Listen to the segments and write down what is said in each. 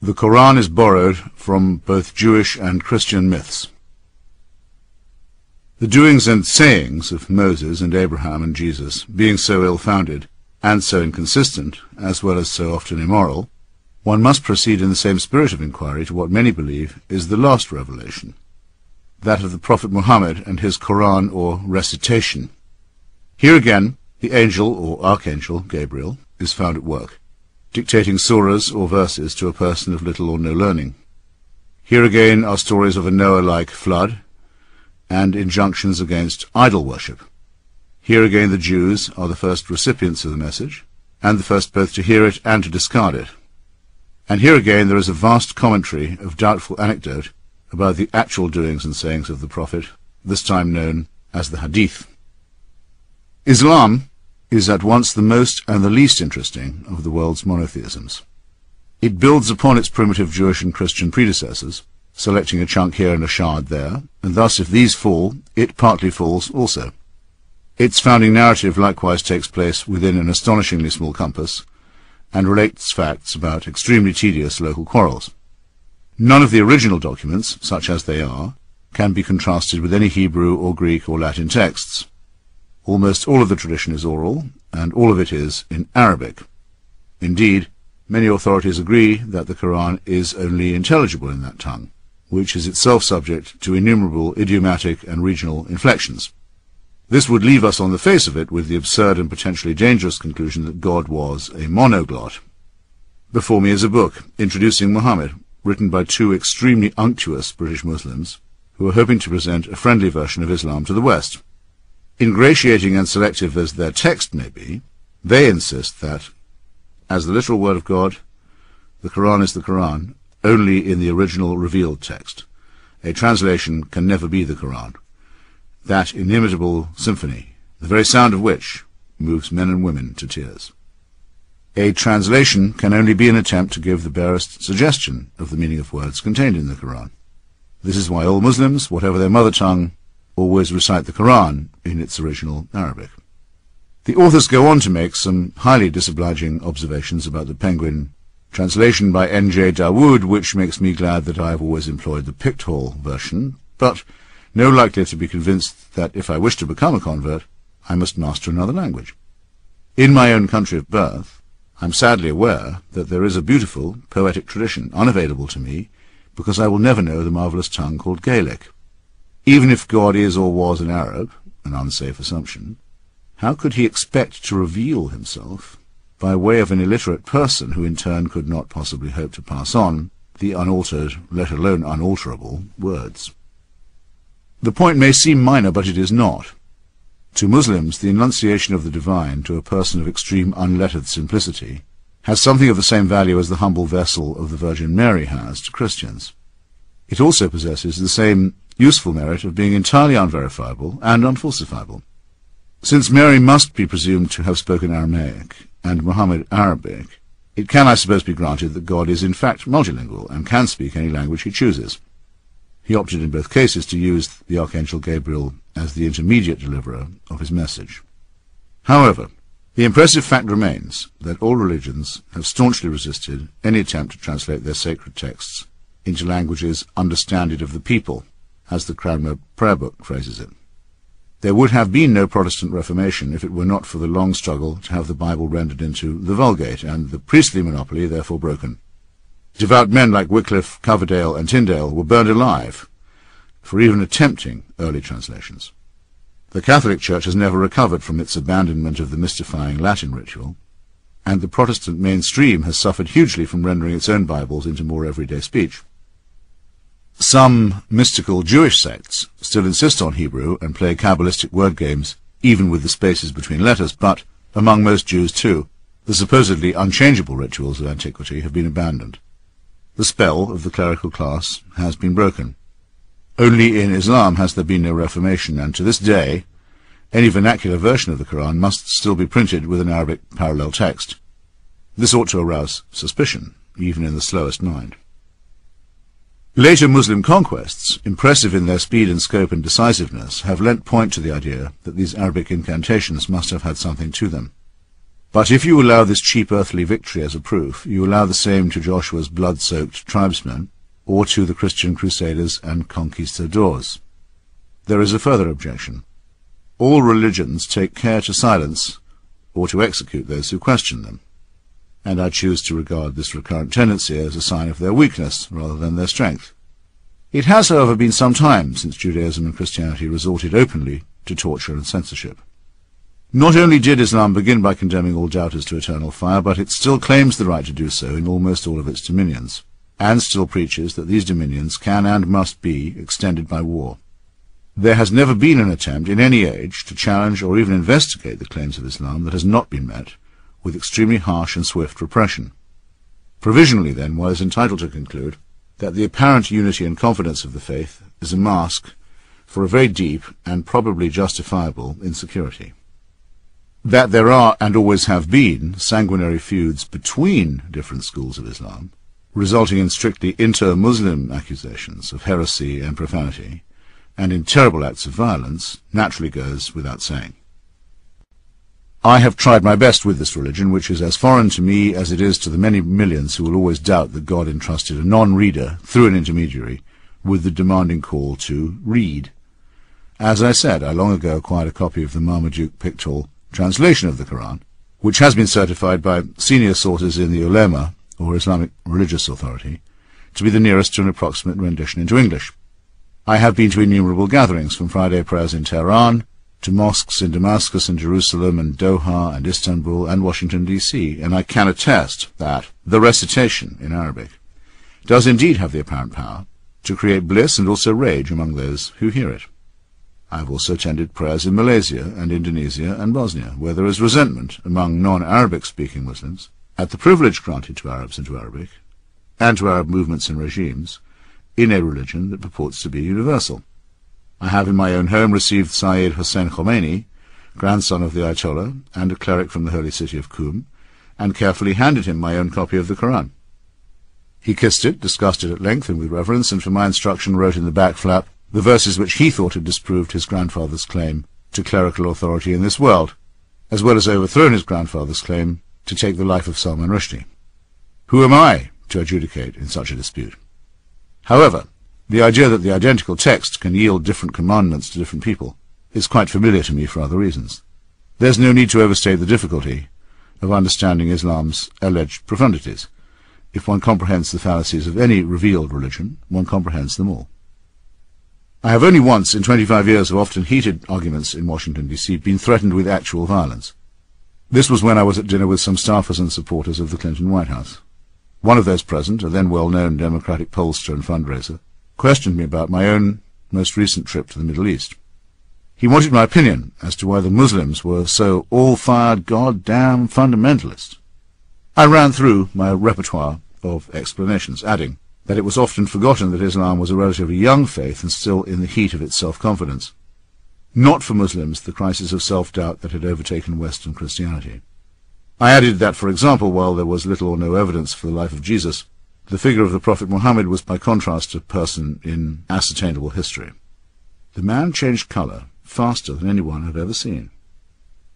The Quran is borrowed from both Jewish and Christian myths. The doings and sayings of Moses and Abraham and Jesus, being so ill-founded and so inconsistent, as well as so often immoral, one must proceed in the same spirit of inquiry to what many believe is the last revelation, that of the Prophet Muhammad and his Quran or recitation. Here again, the angel or archangel, Gabriel, is found at work, dictating surahs or verses to a person of little or no learning. Here again are stories of a Noah-like flood and injunctions against idol worship. Here again the Jews are the first recipients of the message, and the first both to hear it and to discard it. And here again there is a vast commentary of doubtful anecdote about the actual doings and sayings of the Prophet, this time known as the Hadith. Islam is at once the most and the least interesting of the world's monotheisms. It builds upon its primitive Jewish and Christian predecessors, selecting a chunk here and a shard there, and thus if these fall, it partly falls also. Its founding narrative likewise takes place within an astonishingly small compass, and relates facts about extremely tedious local quarrels. None of the original documents, such as they are, can be contrasted with any Hebrew or Greek or Latin texts. Almost all of the tradition is oral, and all of it is in Arabic. Indeed, many authorities agree that the Quran is only intelligible in that tongue, which is itself subject to innumerable idiomatic and regional inflections. This would leave us on the face of it with the absurd and potentially dangerous conclusion that God was a monoglot. Before me is a book, Introducing Muhammad, written by two extremely unctuous British Muslims, who are hoping to present a friendly version of Islam to the West. Ingratiating and selective as their text may be, they insist that, as the literal word of God, the Quran is the Quran, only in the original revealed text. A translation can never be the Quran, that inimitable symphony, the very sound of which moves men and women to tears. A translation can only be an attempt to give the barest suggestion of the meaning of words contained in the Quran. This is why all Muslims, whatever their mother tongue, always recite the Quran in its original Arabic. The authors go on to make some highly disobliging observations about the Penguin translation by N. J. Dawood, which makes me glad that I have always employed the Pickthall version, but no likely to be convinced that if I wish to become a convert, I must master another language. In my own country of birth, I am sadly aware that there is a beautiful poetic tradition unavailable to me, because I will never know the marvellous tongue called Gaelic. Even if God is or was an Arab, an unsafe assumption, how could he expect to reveal himself by way of an illiterate person who in turn could not possibly hope to pass on the unaltered, let alone unalterable, words? The point may seem minor, but it is not. To Muslims, the enunciation of the divine to a person of extreme unlettered simplicity has something of the same value as the humble vessel of the Virgin Mary has to Christians. It also possesses the same useful merit of being entirely unverifiable and unfalsifiable. Since Mary must be presumed to have spoken Aramaic, and Muhammad Arabic, it can, I suppose, be granted that God is in fact multilingual, and can speak any language he chooses. He opted in both cases to use the Archangel Gabriel as the intermediate deliverer of his message. However, the impressive fact remains that all religions have staunchly resisted any attempt to translate their sacred texts into languages understanded of the people, as the Cranmer Prayer Book phrases it. There would have been no Protestant Reformation if it were not for the long struggle to have the Bible rendered into the Vulgate, and the priestly monopoly therefore broken. Devout men like Wycliffe, Coverdale, and Tyndale were burned alive for even attempting early translations. The Catholic Church has never recovered from its abandonment of the mystifying Latin ritual, and the Protestant mainstream has suffered hugely from rendering its own Bibles into more everyday speech. Some mystical Jewish sects still insist on Hebrew and play Kabbalistic word games even with the spaces between letters, but, among most Jews too, the supposedly unchangeable rituals of antiquity have been abandoned. The spell of the clerical class has been broken. Only in Islam has there been no reformation, and to this day, any vernacular version of the Quran must still be printed with an Arabic parallel text. This ought to arouse suspicion, even in the slowest mind. Later Muslim conquests, impressive in their speed and scope and decisiveness, have lent point to the idea that these Arabic incantations must have had something to them. But if you allow this cheap earthly victory as a proof, you allow the same to Joshua's blood-soaked tribesmen, or to the Christian crusaders and conquistadors. There is a further objection. All religions take care to silence or to execute those who question them, and I choose to regard this recurrent tendency as a sign of their weakness rather than their strength. It has, however, been some time since Judaism and Christianity resorted openly to torture and censorship. Not only did Islam begin by condemning all doubters to eternal fire, but it still claims the right to do so in almost all of its dominions, and still preaches that these dominions can and must be extended by war. There has never been an attempt in any age to challenge or even investigate the claims of Islam that has not been met with extremely harsh and swift repression. Provisionally, then, one is entitled to conclude that the apparent unity and confidence of the faith is a mask for a very deep and probably justifiable insecurity. That there are, and always have been, sanguinary feuds between different schools of Islam, resulting in strictly inter-Muslim accusations of heresy and profanity, and in terrible acts of violence, naturally goes without saying. I have tried my best with this religion, which is as foreign to me as it is to the many millions who will always doubt that God entrusted a non-reader, through an intermediary, with the demanding call to read. As I said, I long ago acquired a copy of the Marmaduke Pickthall translation of the Quran, which has been certified by senior sources in the Ulema, or Islamic Religious Authority, to be the nearest to an approximate rendition into English. I have been to innumerable gatherings, from Friday prayers in Tehran, to mosques in Damascus and Jerusalem and Doha and Istanbul and Washington, D.C., and I can attest that the recitation in Arabic does indeed have the apparent power to create bliss and also rage among those who hear it. I have also attended prayers in Malaysia and Indonesia and Bosnia, where there is resentment among non-Arabic-speaking Muslims at the privilege granted to Arabs and to Arabic, and to Arab movements and regimes, in a religion that purports to be universal. I have in my own home received Sayyid Hussein Khomeini, grandson of the Ayatollah, and a cleric from the holy city of Qum, and carefully handed him my own copy of the Quran. He kissed it, discussed it at length and with reverence, and for my instruction wrote in the back flap the verses which he thought had disproved his grandfather's claim to clerical authority in this world, as well as overthrown his grandfather's claim to take the life of Salman Rushdie. Who am I to adjudicate in such a dispute? However, the idea that the identical text can yield different commandments to different people is quite familiar to me for other reasons. There's no need to overstate the difficulty of understanding Islam's alleged profundities. If one comprehends the fallacies of any revealed religion, one comprehends them all. I have only once in 25 years of often heated arguments in Washington, D.C., been threatened with actual violence. This was when I was at dinner with some staffers and supporters of the Clinton White House. One of those present, a then well-known Democratic pollster and fundraiser, questioned me about my own most recent trip to the Middle East. He wanted my opinion as to why the Muslims were so all-fired, goddamn fundamentalist. I ran through my repertoire of explanations, adding that it was often forgotten that Islam was a relatively young faith and still in the heat of its self-confidence. Not for Muslims the crisis of self-doubt that had overtaken Western Christianity. I added that, for example, while there was little or no evidence for the life of Jesus, the figure of the Prophet Muhammad was by contrast a person in ascertainable history. The man changed colour faster than anyone had ever seen.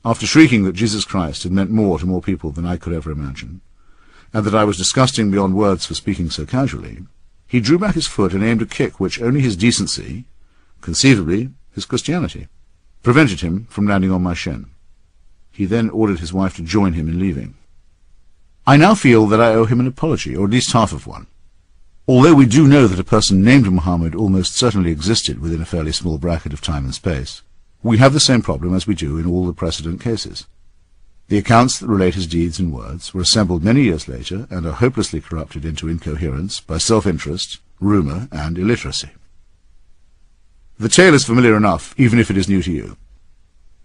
After shrieking that Jesus Christ had meant more to more people than I could ever imagine, and that I was disgusting beyond words for speaking so casually, he drew back his foot and aimed a kick which only his decency, conceivably his Christianity, prevented him from landing on my shin. He then ordered his wife to join him in leaving. I now feel that I owe him an apology, or at least half of one. Although we do know that a person named Muhammad almost certainly existed within a fairly small bracket of time and space, we have the same problem as we do in all the precedent cases. The accounts that relate his deeds and words were assembled many years later and are hopelessly corrupted into incoherence by self-interest, rumour, and illiteracy. The tale is familiar enough, even if it is new to you.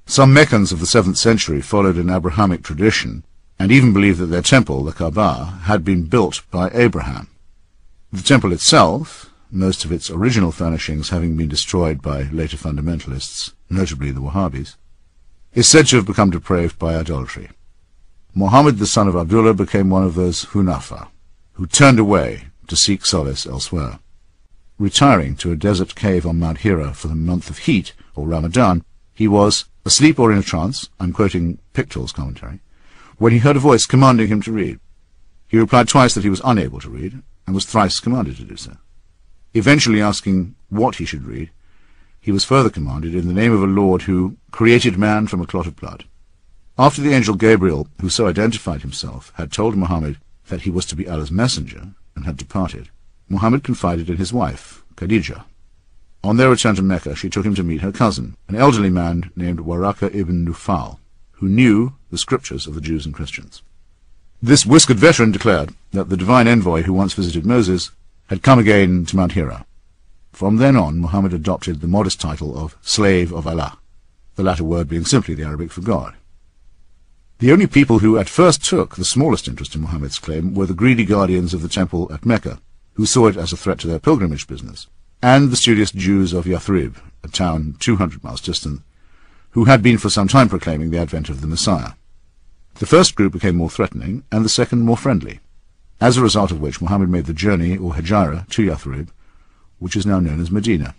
Some Meccans of the 7th century followed an Abrahamic tradition and even believed that their temple, the Kaaba, had been built by Abraham. The temple itself, most of its original furnishings having been destroyed by later fundamentalists, notably the Wahhabis, is said to have become depraved by idolatry. Muhammad, the son of Abdullah, became one of those Hunafa, who turned away to seek solace elsewhere. Retiring to a desert cave on Mount Hira for the month of heat, or Ramadan, he was asleep or in a trance, I'm quoting Pickthall's commentary, when he heard a voice commanding him to read. He replied twice that he was unable to read, and was thrice commanded to do so. Eventually asking what he should read, he was further commanded in the name of a Lord who created man from a clot of blood. After the angel Gabriel, who so identified himself, had told Muhammad that he was to be Allah's messenger, and had departed, Muhammad confided in his wife, Khadijah. On their return to Mecca, she took him to meet her cousin, an elderly man named Waraka ibn Nufal, who knew the scriptures of the Jews and Christians. This whiskered veteran declared that the divine envoy who once visited Moses had come again to Mount Hira. From then on, Muhammad adopted the modest title of Slave of Allah, the latter word being simply the Arabic for God. The only people who at first took the smallest interest in Muhammad's claim were the greedy guardians of the temple at Mecca, who saw it as a threat to their pilgrimage business, and the studious Jews of Yathrib, a town 200 miles distant, who had been for some time proclaiming the advent of the Messiah. The first group became more threatening, and the second more friendly, as a result of which Muhammad made the journey, or Hegira, to Yathrib, which is now known as Medina.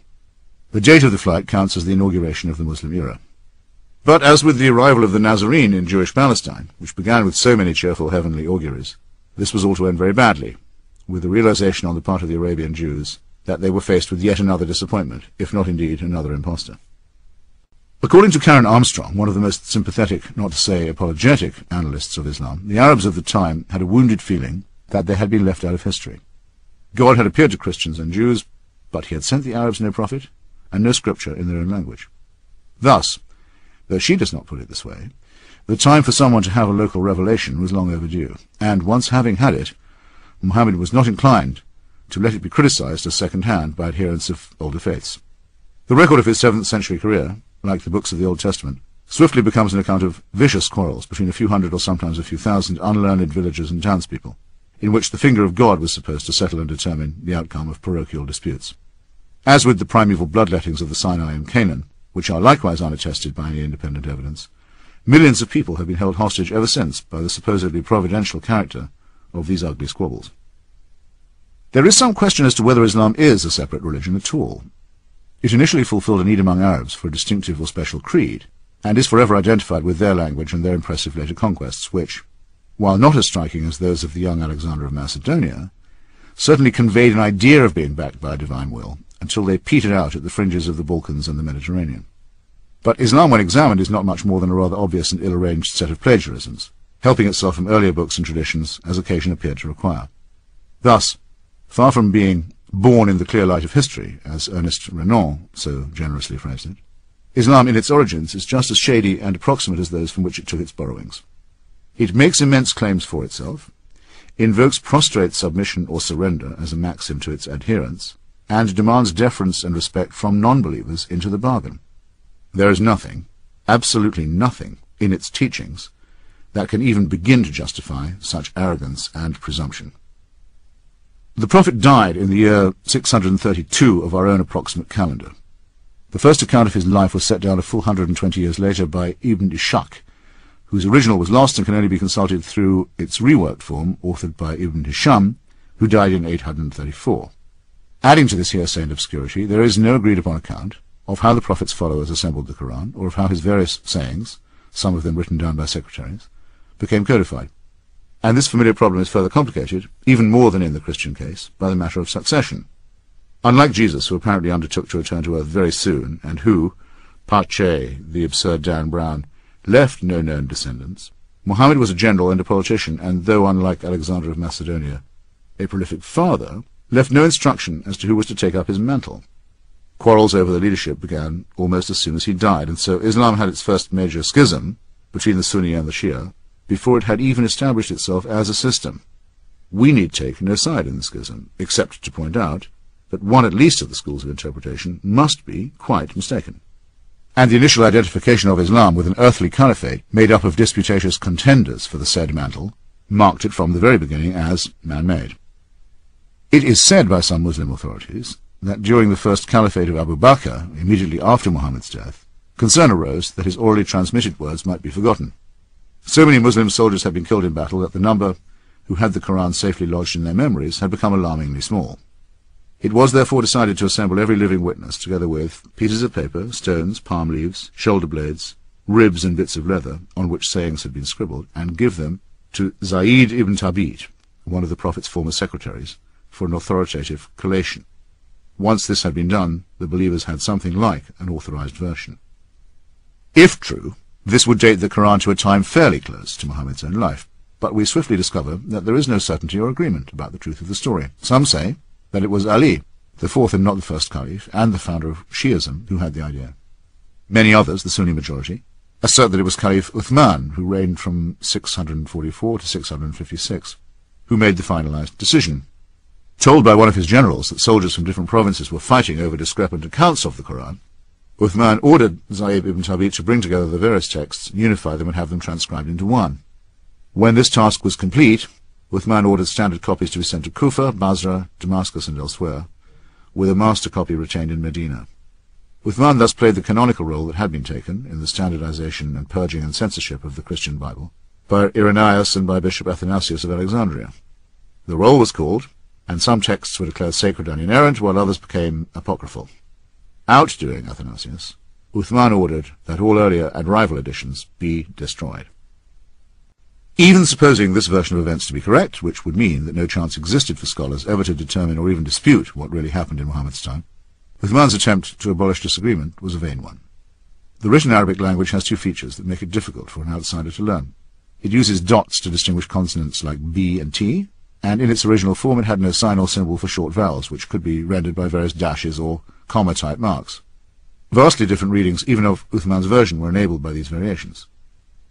The date of the flight counts as the inauguration of the Muslim era. But as with the arrival of the Nazarene in Jewish Palestine, which began with so many cheerful heavenly auguries, this was all to end very badly, with the realization on the part of the Arabian Jews that they were faced with yet another disappointment, if not indeed another impostor. According to Karen Armstrong, one of the most sympathetic, not to say apologetic, analysts of Islam, the Arabs of the time had a wounded feeling that they had been left out of history. God had appeared to Christians and Jews, but he had sent the Arabs no prophet and no scripture in their own language. Thus, though she does not put it this way, the time for someone to have a local revelation was long overdue, and once having had it, Muhammad was not inclined to let it be criticized as second-hand by adherents of older faiths. The record of his 7th-century career, like the books of the Old Testament, swiftly becomes an account of vicious quarrels between a few hundred or sometimes a few thousand unlearned villagers and townspeople, in which the finger of God was supposed to settle and determine the outcome of parochial disputes. As with the primeval bloodlettings of the Sinai and Canaan, which are likewise unattested by any independent evidence, millions of people have been held hostage ever since by the supposedly providential character of these ugly squabbles. There is some question as to whether Islam is a separate religion at all. It initially fulfilled a need among Arabs for a distinctive or special creed, and is forever identified with their language and their impressive later conquests, which, while not as striking as those of the young Alexander of Macedonia, certainly conveyed an idea of being backed by a divine will, until they petered out at the fringes of the Balkans and the Mediterranean. But Islam, when examined, is not much more than a rather obvious and ill-arranged set of plagiarisms, helping itself from earlier books and traditions as occasion appeared to require. Thus, far from being born in the clear light of history, as Ernest Renan so generously phrased it, Islam in its origins is just as shady and approximate as those from which it took its borrowings. It makes immense claims for itself, invokes prostrate submission or surrender as a maxim to its adherents, and demands deference and respect from non-believers into the bargain. There is nothing, absolutely nothing, in its teachings that can even begin to justify such arrogance and presumption. The Prophet died in the year 632 of our own approximate calendar. The first account of his life was set down a full 120 years later by Ibn Ishaq, whose original was lost and can only be consulted through its reworked form, authored by Ibn Hisham, who died in 834. Adding to this hearsay and obscurity, there is no agreed-upon account of how the Prophet's followers assembled the Quran, or of how his various sayings, some of them written down by secretaries, became codified. And this familiar problem is further complicated, even more than in the Christian case, by the matter of succession. Unlike Jesus, who apparently undertook to return to earth very soon, and who, Pache, the absurd Dan Brown, left no known descendants, Muhammad was a general and a politician, and though unlike Alexander of Macedonia, a prolific father, left no instruction as to who was to take up his mantle. Quarrels over the leadership began almost as soon as he died, and so Islam had its first major schism between the Sunni and the Shia before it had even established itself as a system. We need take no side in the schism, except to point out that one at least of the schools of interpretation must be quite mistaken. And the initial identification of Islam with an earthly caliphate made up of disputatious contenders for the said mantle marked it from the very beginning as man-made. It is said by some Muslim authorities that during the first caliphate of Abu Bakr, immediately after Muhammad's death, concern arose that his orally transmitted words might be forgotten. So many Muslim soldiers had been killed in battle that the number who had the Quran safely lodged in their memories had become alarmingly small. It was therefore decided to assemble every living witness, together with pieces of paper, stones, palm leaves, shoulder blades, ribs and bits of leather on which sayings had been scribbled, and give them to Zayd ibn Thabit, one of the Prophet's former secretaries, for an authoritative collation. Once this had been done, the believers had something like an authorized version. If true, this would date the Quran to a time fairly close to Muhammad's own life, but we swiftly discover that there is no certainty or agreement about the truth of the story. Some say that it was Ali, the fourth and not the first caliph, and the founder of Shiism, who had the idea. Many others, the Sunni majority, assert that it was Caliph Uthman, who reigned from 644 to 656, who made the finalized decision. Told by one of his generals that soldiers from different provinces were fighting over discrepant accounts of the Quran, Uthman ordered Zayd ibn Thabit to bring together the various texts, unify them, and have them transcribed into one. When this task was complete, Uthman ordered standard copies to be sent to Kufa, Basra, Damascus, and elsewhere, with a master copy retained in Medina. Uthman thus played the canonical role that had been taken in the standardization and purging and censorship of the Christian Bible by Irenaeus and by Bishop Athanasius of Alexandria. The roll was called, and some texts were declared sacred and inerrant, while others became apocryphal. Outdoing Athanasius, Uthman ordered that all earlier and rival editions be destroyed. Even supposing this version of events to be correct, which would mean that no chance existed for scholars ever to determine or even dispute what really happened in Muhammad's time, Uthman's attempt to abolish disagreement was a vain one. The written Arabic language has two features that make it difficult for an outsider to learn. It uses dots to distinguish consonants like B and T, and in its original form it had no sign or symbol for short vowels, which could be rendered by various dashes or comma-type marks. Vastly different readings, even of Uthman's version, were enabled by these variations.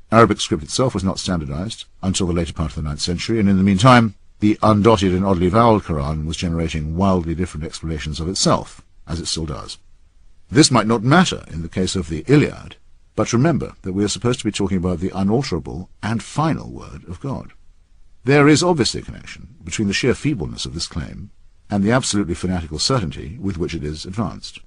Arabic script itself was not standardized until the later part of the 9th century, and in the meantime, the undotted and oddly voweled Quran was generating wildly different explanations of itself, as it still does. This might not matter in the case of the Iliad, but remember that we are supposed to be talking about the unalterable and final word of God. There is obviously a connection between the sheer feebleness of this claim and the absolutely fanatical certainty with which it is advanced.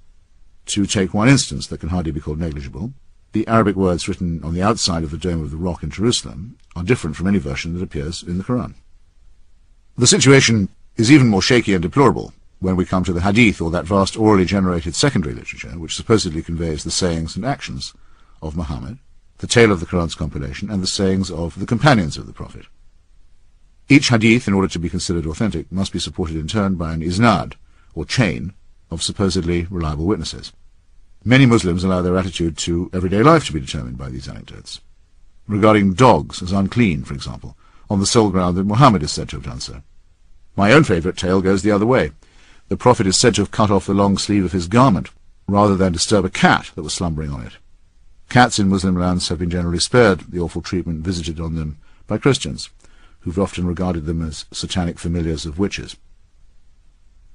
To take one instance that can hardly be called negligible, the Arabic words written on the outside of the Dome of the Rock in Jerusalem are different from any version that appears in the Quran. The situation is even more shaky and deplorable when we come to the Hadith, or that vast orally generated secondary literature which supposedly conveys the sayings and actions of Muhammad, the tale of the Quran's compilation, and the sayings of the companions of the Prophet. Each Hadith, in order to be considered authentic, must be supported in turn by an isnad, or chain, of supposedly reliable witnesses. Many Muslims allow their attitude to everyday life to be determined by these anecdotes, regarding dogs as unclean, for example, on the sole ground that Muhammad is said to have done so. My own favourite tale goes the other way. The Prophet is said to have cut off the long sleeve of his garment, rather than disturb a cat that was slumbering on it. Cats in Muslim lands have been generally spared the awful treatment visited on them by Christians, who've often regarded them as satanic familiars of witches.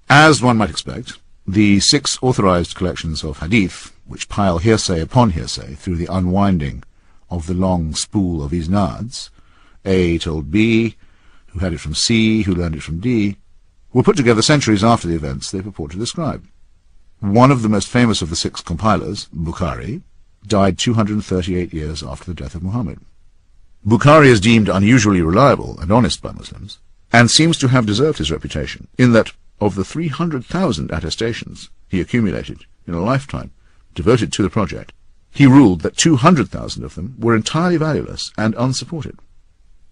As one might expect, the six authorized collections of Hadith, which pile hearsay upon hearsay through the unwinding of the long spool of isnads, A told B, who had it from C, who learned it from D, were put together centuries after the events they purport to describe. One of the most famous of the six compilers, Bukhari, died 238 years after the death of Muhammad. Bukhari is deemed unusually reliable and honest by Muslims, and seems to have deserved his reputation, in that of the 300,000 attestations he accumulated in a lifetime devoted to the project, he ruled that 200,000 of them were entirely valueless and unsupported.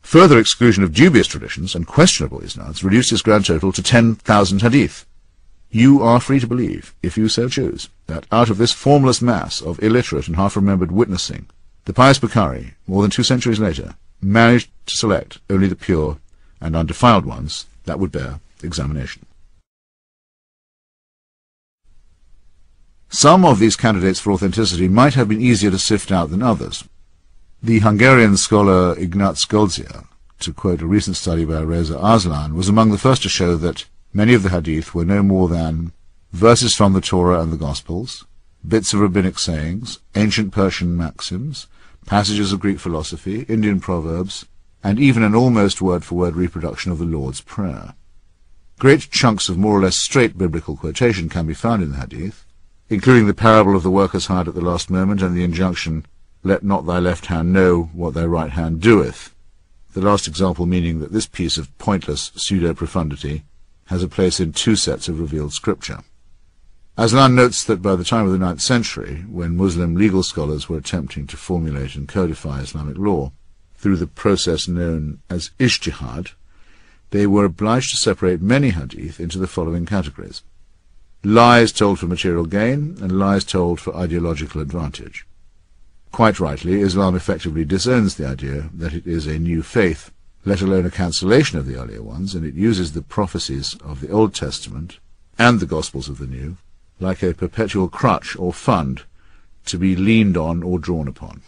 Further exclusion of dubious traditions and questionable isnads reduced his grand total to 10,000 hadith. You are free to believe, if you so choose, that out of this formless mass of illiterate and half-remembered witnessing, the pious Bukhari, more than 2 centuries later, managed to select only the pure and undefiled ones that would bear examination. Some of these candidates for authenticity might have been easier to sift out than others. The Hungarian scholar Ignác Goldziher, to quote a recent study by Reza Arslan, was among the first to show that many of the hadith were no more than verses from the Torah and the Gospels, bits of rabbinic sayings, ancient Persian maxims, passages of Greek philosophy, Indian proverbs, and even an almost word-for-word reproduction of the Lord's Prayer. Great chunks of more or less straight biblical quotation can be found in the hadith, including the parable of the workers hired at the last moment and the injunction, "Let not thy left hand know what thy right hand doeth," the last example meaning that this piece of pointless pseudo-profundity has a place in 2 sets of revealed scripture. Aslan notes that by the time of the 9th century, when Muslim legal scholars were attempting to formulate and codify Islamic law, through the process known as ijtihad, they were obliged to separate many hadith into the following categories: lies told for material gain and lies told for ideological advantage. Quite rightly, Islam effectively disowns the idea that it is a new faith, let alone a cancellation of the earlier ones, and it uses the prophecies of the Old Testament and the Gospels of the New like a perpetual crutch or fund to be leaned on or drawn upon.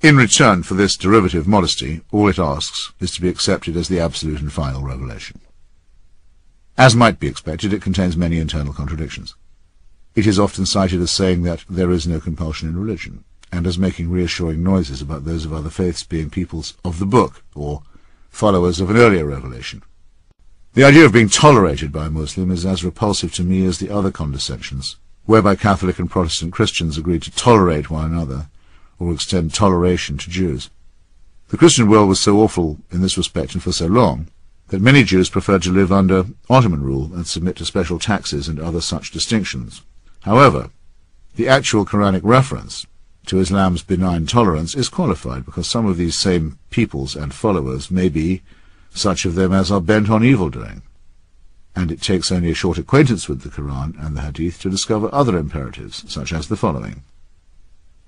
In return for this derivative modesty, all it asks is to be accepted as the absolute and final revelation. As might be expected, it contains many internal contradictions. It is often cited as saying that there is no compulsion in religion, and as making reassuring noises about those of other faiths being peoples of the book, or followers of an earlier revelation. The idea of being tolerated by a Muslim is as repulsive to me as the other condescensions, whereby Catholic and Protestant Christians agreed to tolerate one another, or extend toleration to Jews. The Christian world was so awful in this respect and for so long, that many Jews preferred to live under Ottoman rule and submit to special taxes and other such distinctions. However, the actual Quranic reference to Islam's benign tolerance is qualified, because some of these same peoples and followers may be such of them as are bent on evil-doing, and it takes only a short acquaintance with the Quran and the Hadith to discover other imperatives, such as the following: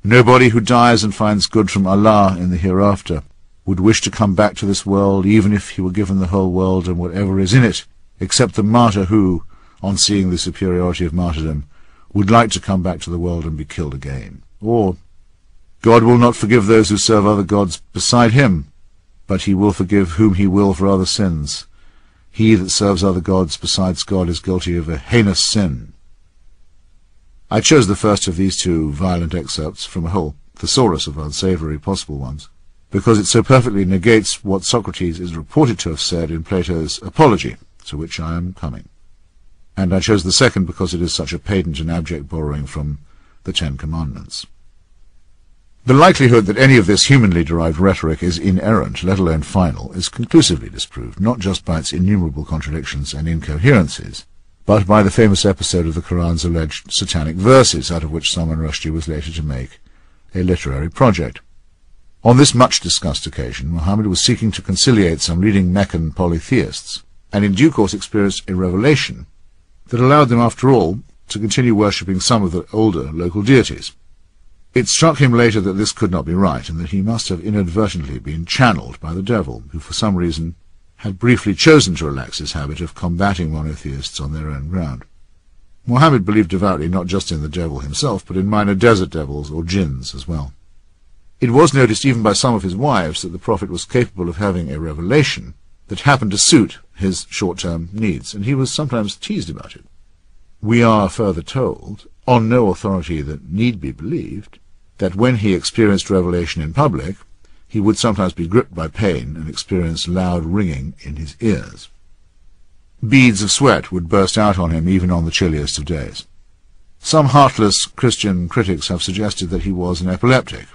nobody who dies and finds good from Allah in the hereafter would wish to come back to this world, even if he were given the whole world and whatever is in it, except the martyr who, on seeing the superiority of martyrdom, would like to come back to the world and be killed again. Or, God will not forgive those who serve other gods beside him, but he will forgive whom he will for other sins. He that serves other gods besides God is guilty of a heinous sin. I chose the first of these two violent excerpts from a whole thesaurus of unsavory possible ones, because it so perfectly negates what Socrates is reported to have said in Plato's Apology, to which I am coming. And I chose the second because it is such a patent and abject borrowing from the Ten Commandments. The likelihood that any of this humanly derived rhetoric is inerrant, let alone final, is conclusively disproved, not just by its innumerable contradictions and incoherencies, but by the famous episode of the Quran's alleged satanic verses, out of which Salman Rushdie was later to make a literary project. On this much-discussed occasion, Muhammad was seeking to conciliate some leading Meccan polytheists, and in due course experienced a revelation that allowed them, after all, to continue worshipping some of the older local deities. It struck him later that this could not be right, and that he must have inadvertently been channeled by the devil, who for some reason had briefly chosen to relax his habit of combating monotheists on their own ground. Muhammad believed devoutly not just in the devil himself, but in minor desert devils or jinns as well. It was noticed even by some of his wives that the prophet was capable of having a revelation that happened to suit his short-term needs, and he was sometimes teased about it. We are further told, on no authority that need be believed, that when he experienced revelation in public, he would sometimes be gripped by pain and experience loud ringing in his ears. Beads of sweat would burst out on him even on the chilliest of days. Some heartless Christian critics have suggested that he was an epileptic,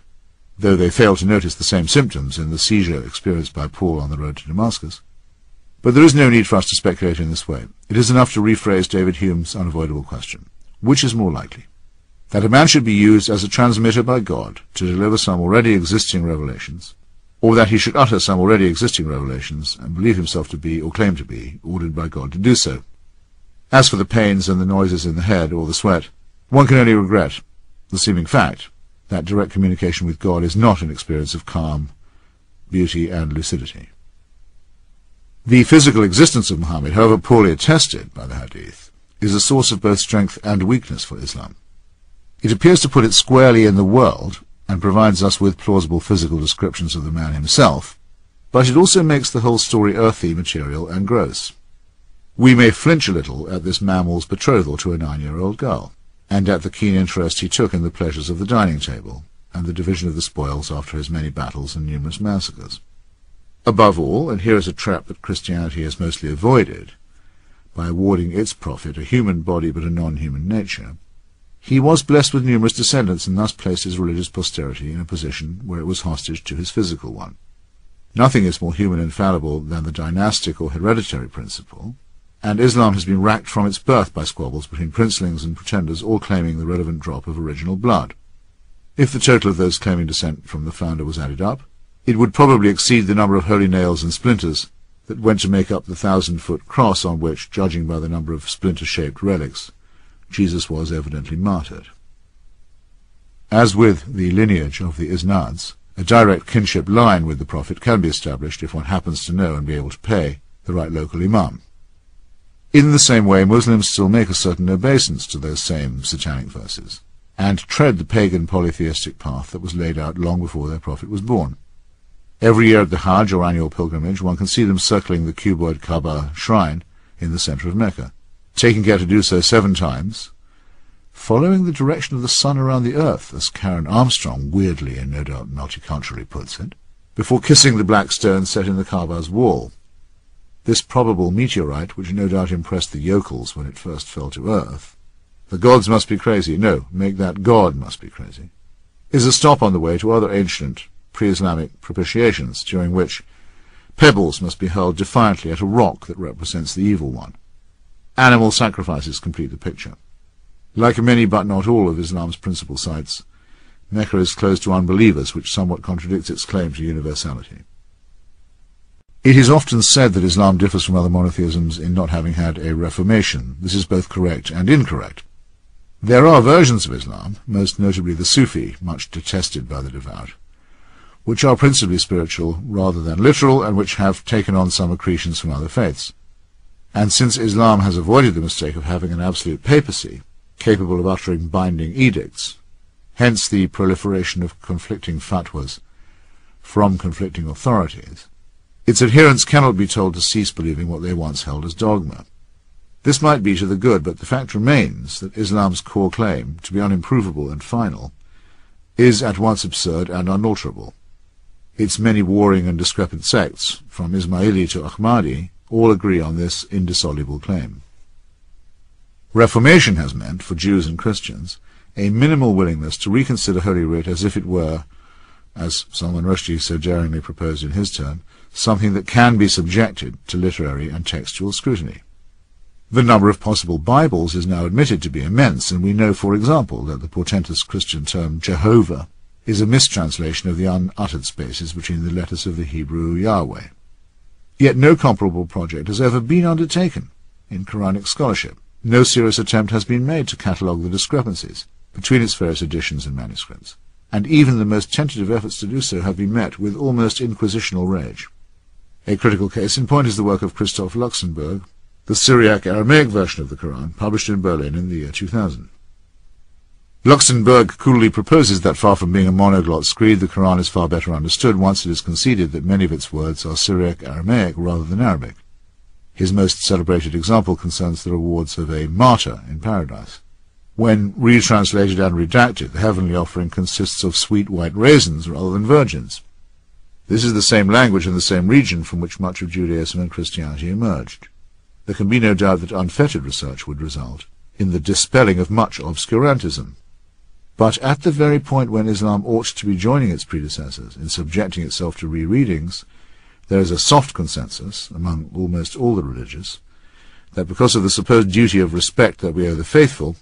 though they fail to notice the same symptoms in the seizure experienced by Paul on the road to Damascus. But there is no need for us to speculate in this way. It is enough to rephrase David Hume's unavoidable question: which is more likely, that a man should be used as a transmitter by God to deliver some already existing revelations, or that he should utter some already existing revelations and believe himself to be, or claim to be, ordered by God to do so? As for the pains and the noises in the head or the sweat, one can only regret the seeming fact that direct communication with God is not an experience of calm, beauty, and lucidity. The physical existence of Muhammad, however poorly attested by the Hadith, is a source of both strength and weakness for Islam. It appears to put it squarely in the world, and provides us with plausible physical descriptions of the man himself, but it also makes the whole story earthy, material, and gross. We may flinch a little at this mammal's betrothal to a 9-year-old girl, and at the keen interest he took in the pleasures of the dining table, and the division of the spoils after his many battles and numerous massacres. Above all, and here is a trap that Christianity has mostly avoided, by awarding its prophet a human body but a non-human nature, he was blessed with numerous descendants, and thus placed his religious posterity in a position where it was hostage to his physical one. Nothing is more human and fallible than the dynastic or hereditary principle, and Islam has been racked from its birth by squabbles between princelings and pretenders, all claiming the relevant drop of original blood. If the total of those claiming descent from the founder was added up, it would probably exceed the number of holy nails and splinters that went to make up the 1,000-foot cross on which, judging by the number of splinter-shaped relics, Jesus was evidently martyred. As with the lineage of the Isnads, a direct kinship line with the Prophet can be established if one happens to know and be able to pay the right local imam. In the same way, Muslims still make a certain obeisance to those same satanic verses, and tread the pagan polytheistic path that was laid out long before their Prophet was born. Every year at the Hajj, or annual pilgrimage, one can see them circling the cuboid Kaaba shrine in the centre of Mecca, taking care to do so 7 times, following the direction of the sun around the earth, as Karen Armstrong weirdly and no doubt multiculturally puts it, before kissing the black stone set in the Kaaba's wall. This probable meteorite, which no doubt impressed the yokels when it first fell to earth, the gods must be crazy, no, make that god must be crazy, is a stop on the way to other ancient, pre-Islamic propitiations, during which pebbles must be hurled defiantly at a rock that represents the evil one. Animal sacrifices complete the picture. Like many but not all of Islam's principal sites, Mecca is closed to unbelievers, which somewhat contradicts its claim to universality. It is often said that Islam differs from other monotheisms in not having had a reformation. This is both correct and incorrect. There are versions of Islam, most notably the Sufi, much detested by the devout, which are principally spiritual rather than literal, and which have taken on some accretions from other faiths. And since Islam has avoided the mistake of having an absolute papacy, capable of uttering binding edicts, hence the proliferation of conflicting fatwas from conflicting authorities, its adherents cannot be told to cease believing what they once held as dogma. This might be to the good, but the fact remains that Islam's core claim, to be unimprovable and final, is at once absurd and unalterable. Its many warring and discrepant sects, from Ismaili to Ahmadi, all agree on this indissoluble claim. Reformation has meant, for Jews and Christians, a minimal willingness to reconsider Holy Writ as if it were, as Salman Rushdie so daringly proposed in his turn, something that can be subjected to literary and textual scrutiny. The number of possible Bibles is now admitted to be immense, and we know, for example, that the portentous Christian term Jehovah is a mistranslation of the unuttered spaces between the letters of the Hebrew Yahweh. Yet no comparable project has ever been undertaken in Quranic scholarship. No serious attempt has been made to catalogue the discrepancies between its various editions and manuscripts, and even the most tentative efforts to do so have been met with almost inquisitional rage. A critical case in point is the work of Christoph Luxemburg, the Syriac Aramaic version of the Quran, published in Berlin in the year 2000. Luxemburg coolly proposes that, far from being a monoglot screed, the Quran is far better understood once it is conceded that many of its words are Syriac Aramaic rather than Arabic. His most celebrated example concerns the rewards of a martyr in paradise. When retranslated and redacted, the heavenly offering consists of sweet white raisins rather than virgins. This is the same language and the same region from which much of Judaism and Christianity emerged. There can be no doubt that unfettered research would result in the dispelling of much obscurantism. But at the very point when Islam ought to be joining its predecessors in subjecting itself to rereadings, there is a soft consensus, among almost all the religious, that because of the supposed duty of respect that we owe the faithful,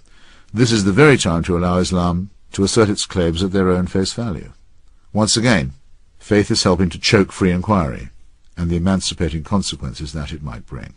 this is the very time to allow Islam to assert its claims at their own face value. Once again, faith is helping to choke free inquiry, and the emancipating consequences that it might bring.